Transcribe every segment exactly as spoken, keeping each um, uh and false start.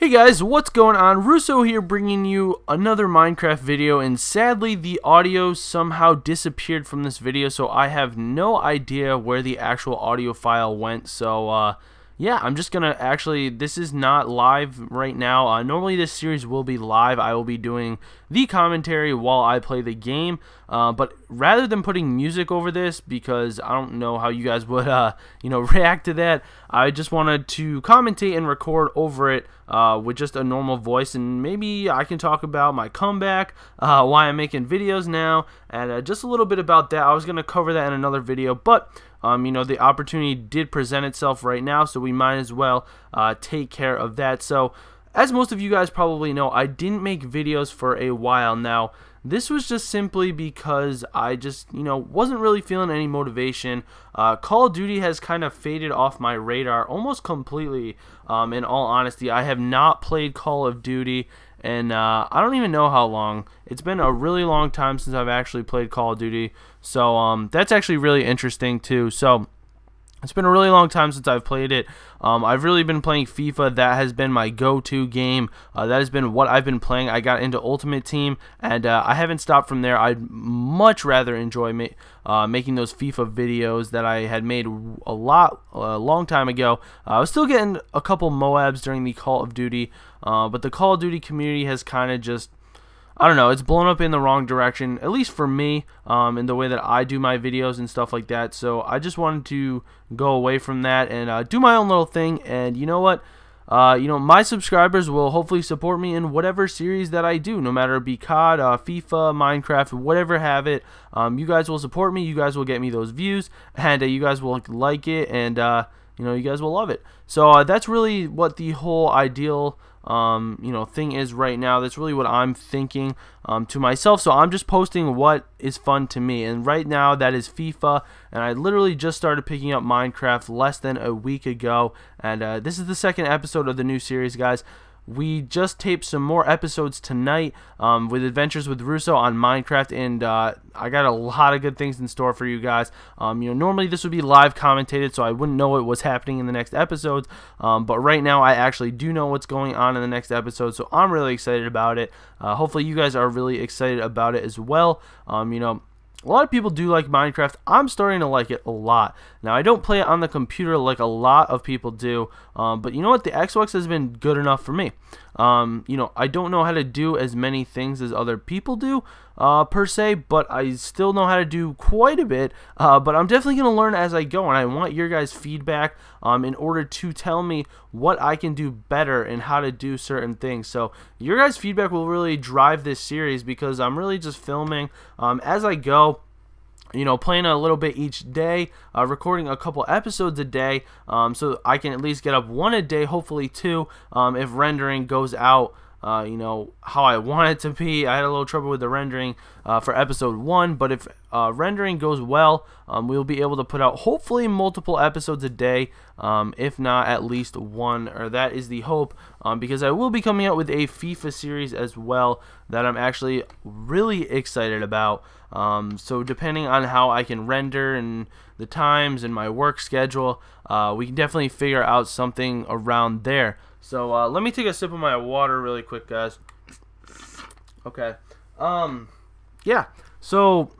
Hey guys, what's going on? Russo here, bringing you another Minecraft video, and sadly the audio somehow disappeared from this video, so I have no idea where the actual audio file went. So uh, yeah, I'm just gonna actually, this is not live right now. Uh, normally this series will be live. I will be doing the commentary while I play the game, uh, but rather than putting music over this, because I don't know how you guys would uh, you know, react to that, I just wanted to commentate and record over it uh, with just a normal voice, and maybe I can talk about my comeback, uh, why I'm making videos now, and uh, just a little bit about that. I was going to cover that in another video, but um, you know, the opportunity did present itself right now, so we might as well uh, take care of that. So as most of you guys probably know, I didn't make videos for a while now. This was just simply because I just, you know, wasn't really feeling any motivation. Uh, Call of Duty has kind of faded off my radar almost completely, um, in all honesty. I have not played Call of Duty, and uh, I don't even know how long. It's been a really long time since I've actually played Call of Duty, so um, that's actually really interesting too. So it's been a really long time since I've played it. Um, I've really been playing FIFA. That has been my go-to game. Uh, that has been what I've been playing. I got into Ultimate Team, and uh, I haven't stopped from there. I'd much rather enjoy ma uh, making those FIFA videos that I had made a lot a long time ago. Uh, I was still getting a couple M O A Bs during the Call of Duty, uh, but the Call of Duty community has kind of just, I don't know, it's blown up in the wrong direction, at least for me, um, in the way that I do my videos and stuff like that. So I just wanted to go away from that and uh, do my own little thing. And you know what? Uh, you know, my subscribers will hopefully support me in whatever series that I do, no matter it be C O D, uh, FIFA, Minecraft, whatever have it. Um, you guys will support me. You guys will get me those views, and uh, you guys will like it, and uh, you know, you guys will love it. So uh, that's really what the whole ideal Um, you know, thing is right now. That's really what I'm thinking um, to myself. So I'm just posting what is fun to me, and right now that is FIFA, and I literally just started picking up Minecraft less than a week ago, and uh, this is the second episode of the new series, guys. We just taped some more episodes tonight um, with Adventures with Russo on Minecraft, and uh, I got a lot of good things in store for you guys. Um, you know, normally this would be live commentated, so I wouldn't know what was happening in the next episodes. Um, but right now, I actually do know what's going on in the next episode, so I'm really excited about it. Uh, hopefully, you guys are really excited about it as well. Um, you know, a lot of people do like Minecraft. I'm starting to like it a lot. Now, I don't play it on the computer like a lot of people do, um, but you know what? The Xbox has been good enough for me. Um, you know, I don't know how to do as many things as other people do, uh, per se, but I still know how to do quite a bit, uh, but I'm definitely going to learn as I go, and I want your guys' feedback um, in order to tell me what I can do better and how to do certain things. So your guys' feedback will really drive this series, because I'm really just filming um, as I go, you know, playing a little bit each day, uh, recording a couple episodes a day, um, so I can at least get up one a day, hopefully two, um, if rendering goes out, uh, you know, how I want it to be. I had a little trouble with the rendering uh, for episode one, but if uh, rendering goes well, um, we'll be able to put out hopefully multiple episodes a day, um, if not at least one, or that is the hope, um, because I will be coming out with a FIFA series as well that I'm actually really excited about. Um, so depending on how I can render and the times and my work schedule, uh, we can definitely figure out something around there. So uh, let me take a sip of my water really quick, guys. Okay. Um, yeah. So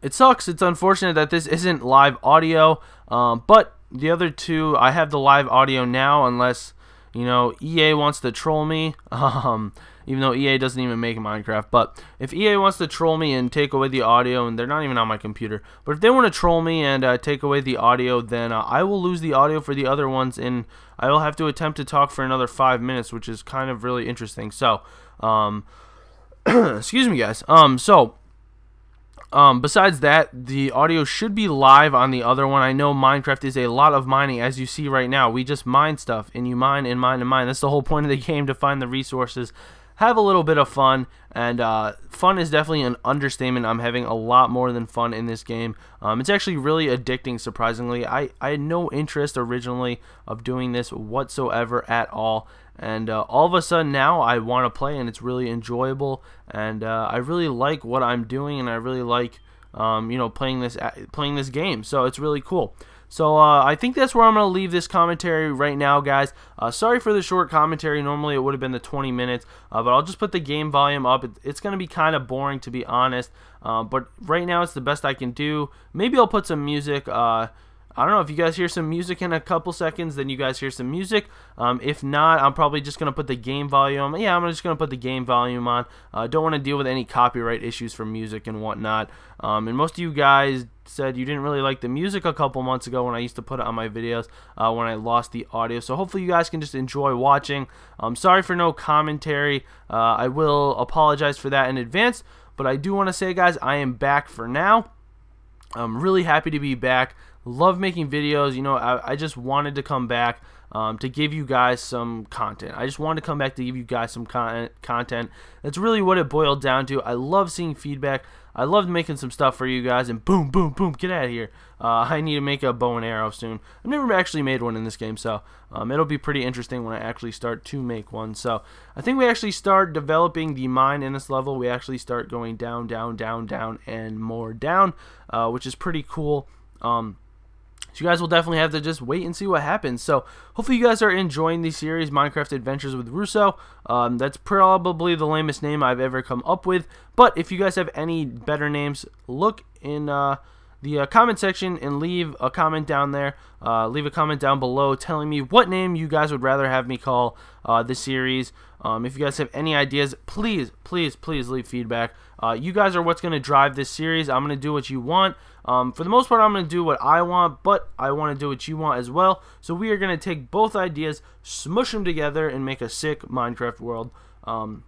it sucks. It's unfortunate that this isn't live audio, um, but the other two, I have the live audio now, unless, you know, E A wants to troll me, um, even though E A doesn't even make Minecraft. But if E A wants to troll me and take away the audio, and they're not even on my computer, but if they want to troll me and uh, take away the audio, then uh, I will lose the audio for the other ones, and I will have to attempt to talk for another five minutes, which is kind of really interesting. So, um, excuse me, guys. Um, so. Um, besides that, the audio should be live on the other one. I know Minecraft is a lot of mining, as you see right now. We just mine stuff, and you mine and mine and mine. That's the whole point of the game, to find the resources, have a little bit of fun, and uh, fun is definitely an understatement. I'm having a lot more than fun in this game. Um, it's actually really addicting, surprisingly. I, I had no interest originally of doing this whatsoever at all, and uh, all of a sudden now I want to play, and it's really enjoyable, and uh, I really like what I'm doing, and I really like um, you know, playing this playing this game. So it's really cool. So uh, I think that's where I'm going to leave this commentary right now, guys. Uh, sorry for the short commentary. Normally it would have been the twenty minutes, uh, but I'll just put the game volume up. It, it's going to be kind of boring, to be honest, uh, but right now it's the best I can do. Maybe I'll put some music. Uh, I don't know if you guys hear some music in a couple seconds, then you guys hear some music. Um, if not, I'm probably just going to put the game volume. Yeah, I'm just going to put the game volume on. I uh, don't want to deal with any copyright issues for music and whatnot. Um, and most of you guys said you didn't really like the music a couple months ago when I used to put it on my videos uh, when I lost the audio. So hopefully you guys can just enjoy watching. I'm sorry for no commentary. Uh, I will apologize for that in advance. But I do want to say, guys, I am back for now. I'm really happy to be back. Love making videos. You know, I, I just wanted to come back um, to give you guys some content. I just wanted to come back to give you guys some con content. That's really what it boiled down to. I love seeing feedback. I loved making some stuff for you guys, and boom, boom, boom, get out of here. Uh, I need to make a bow and arrow soon. I've never actually made one in this game, so um, it'll be pretty interesting when I actually start to make one. So I think we actually start developing the mine in this level. We actually start going down, down, down, down, and more down, uh, which is pretty cool. Um, So you guys will definitely have to just wait and see what happens. So hopefully you guys are enjoying the series, Minecraft Adventures with Russo. Um, that's probably the lamest name I've ever come up with. But if you guys have any better names, look in uh, the uh, comment section and leave a comment down there. Uh, leave a comment down below telling me what name you guys would rather have me call uh, the series. Um, if you guys have any ideas, please, please, please leave feedback. Uh, you guys are what's going to drive this series. I'm going to do what you want. Um, for the most part, I'm going to do what I want, but I want to do what you want as well. So we are going to take both ideas, smush them together, and make a sick Minecraft world. Um,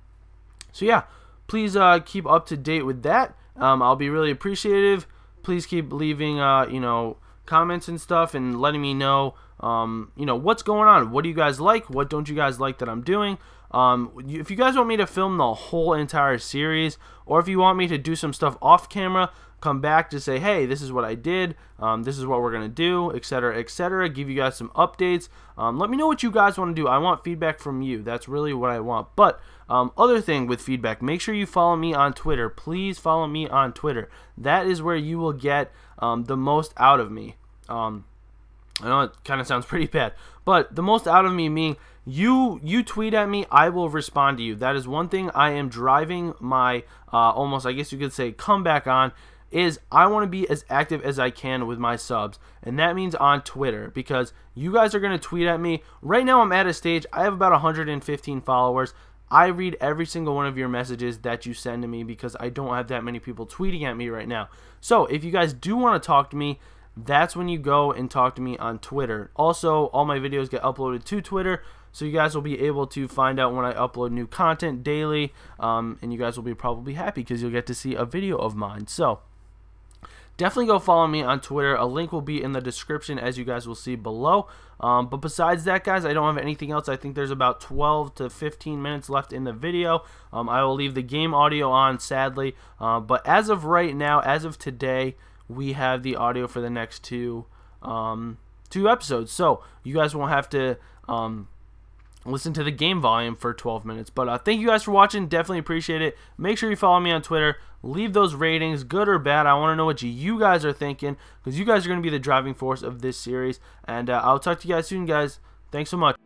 so yeah, please uh, keep up to date with that. Um, I'll be really appreciative. Please keep leaving, uh, you know, comments and stuff, and letting me know, um, you know, what's going on. What do you guys like? What don't you guys like that I'm doing? Um, if you guys want me to film the whole entire series, or if you want me to do some stuff off camera, come back to say, hey, this is what I did, um, this is what we're going to do, et cetera, et cetera, give you guys some updates. Um, let me know what you guys want to do. I want feedback from you. That's really what I want. But um, other thing with feedback, make sure you follow me on Twitter. Please follow me on Twitter. That is where you will get um, the most out of me. Um, I know it kind of sounds pretty bad, but the most out of me meaning you you tweet at me, I will respond to you. That is one thing I am driving my uh, almost, I guess you could say, comeback on, is I want to be as active as I can with my subs, and that means on Twitter, because you guys are going to tweet at me. Right now I'm at a stage, I have about one hundred fifteen followers. I read every single one of your messages that you send to me, because I don't have that many people tweeting at me right now. So if you guys do want to talk to me, that's when you go and talk to me on Twitter. Also, all my videos get uploaded to Twitter, so you guys will be able to find out when I upload new content daily, um, and you guys will be probably happy because you'll get to see a video of mine. So definitely go follow me on Twitter. A link will be in the description, as you guys will see below. Um, but besides that, guys, I don't have anything else. I think there's about twelve to fifteen minutes left in the video. Um, I will leave the game audio on, sadly. Uh, but as of right now, as of today, we have the audio for the next two, um, two episodes. So you guys won't have to... Um, listen to the game volume for twelve minutes. But uh, thank you guys for watching. Definitely appreciate it. Make sure you follow me on Twitter. Leave those ratings, good or bad. I want to know what you guys are thinking, because you guys are going to be the driving force of this series. And uh, I'll talk to you guys soon, guys. Thanks so much.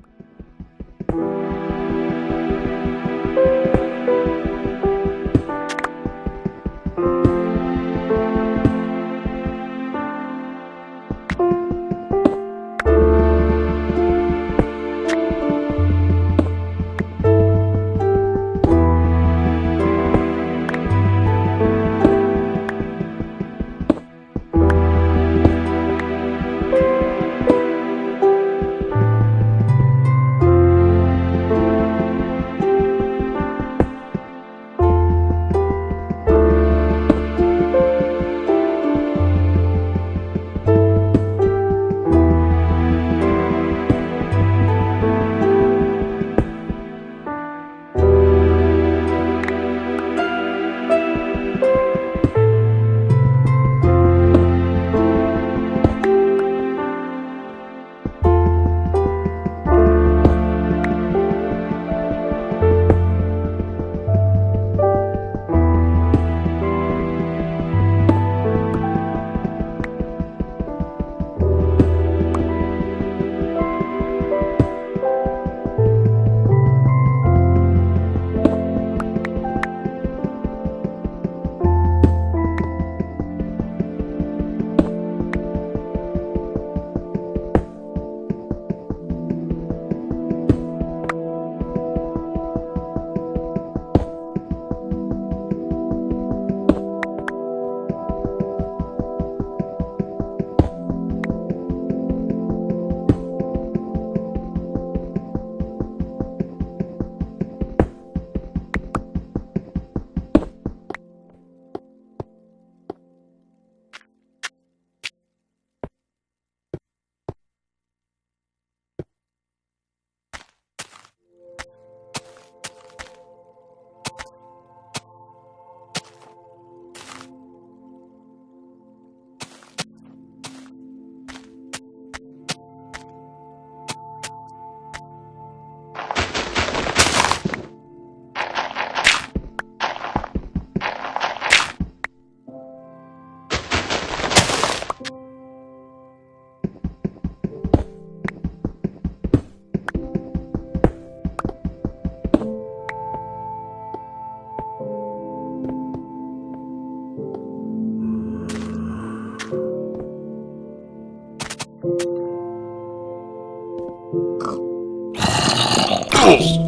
Rules!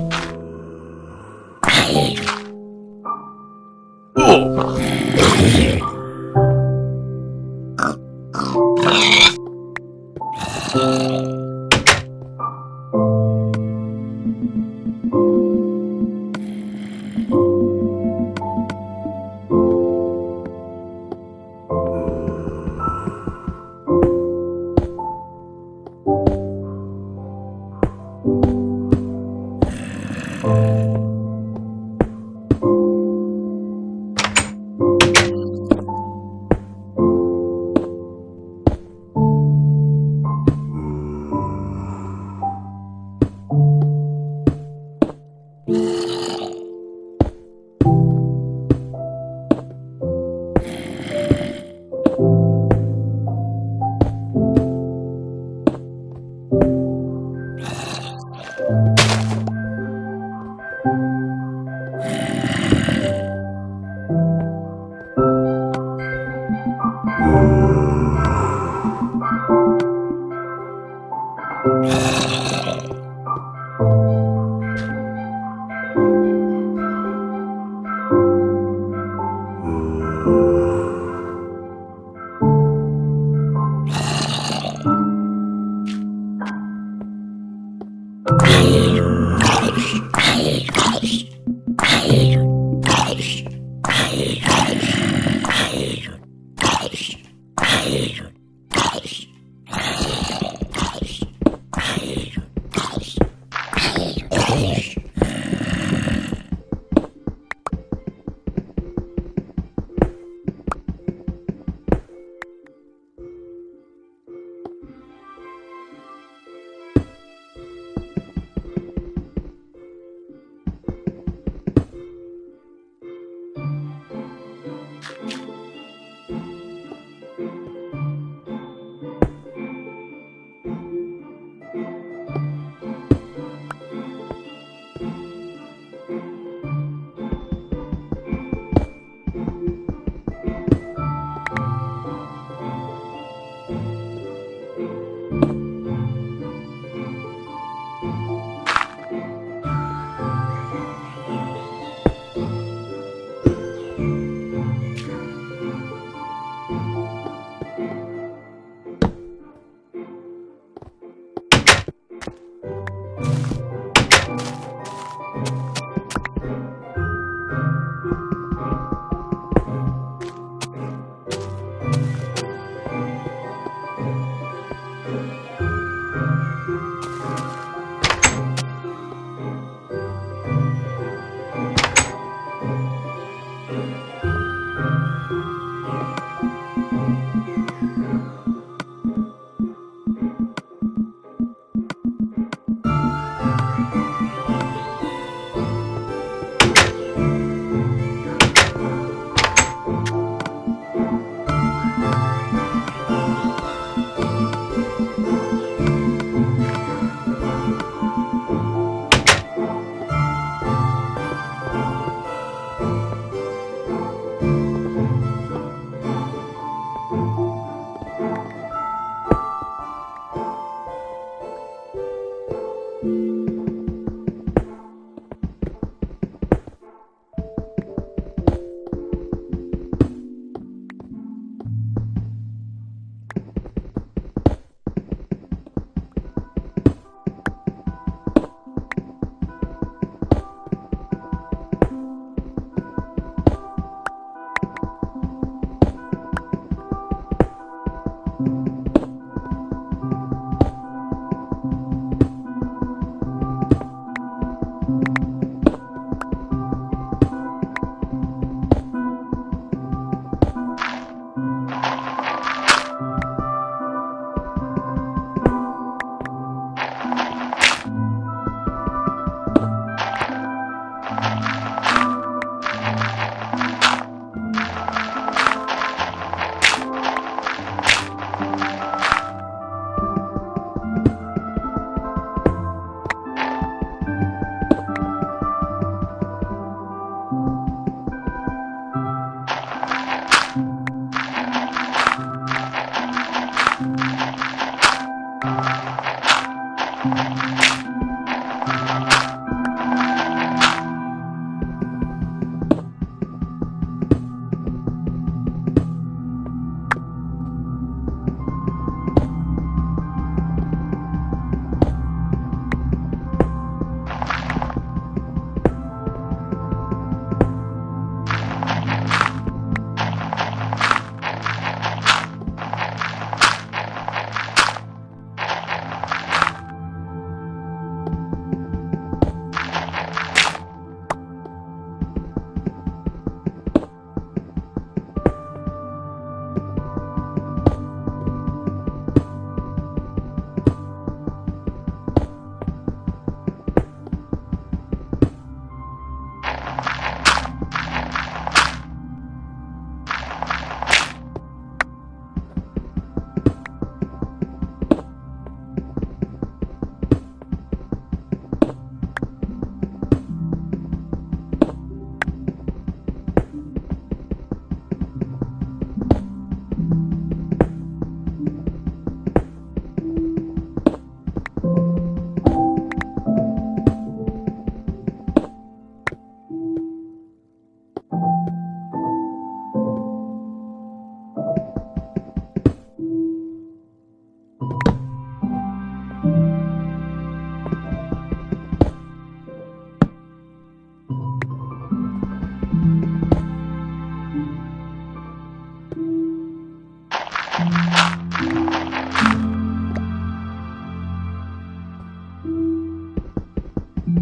Thank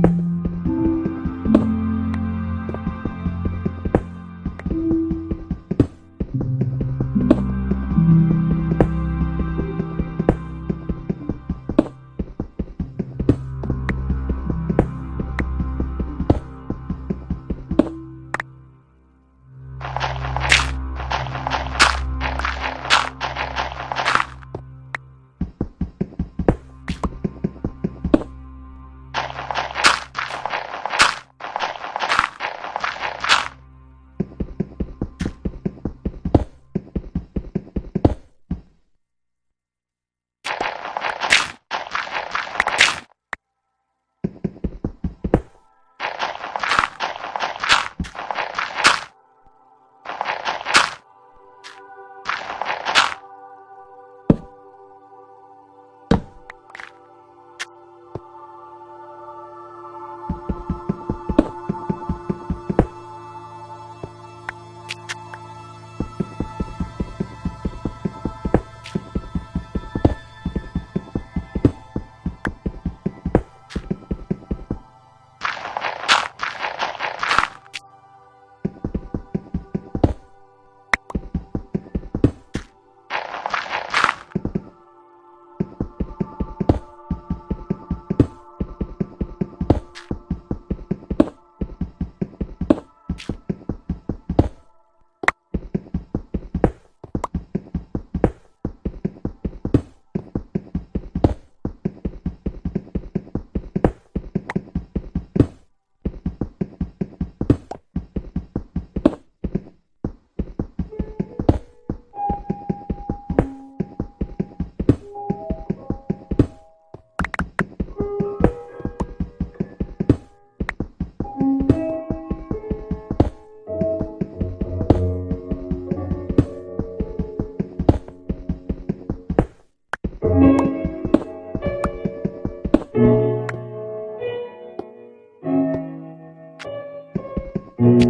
mm -hmm. you.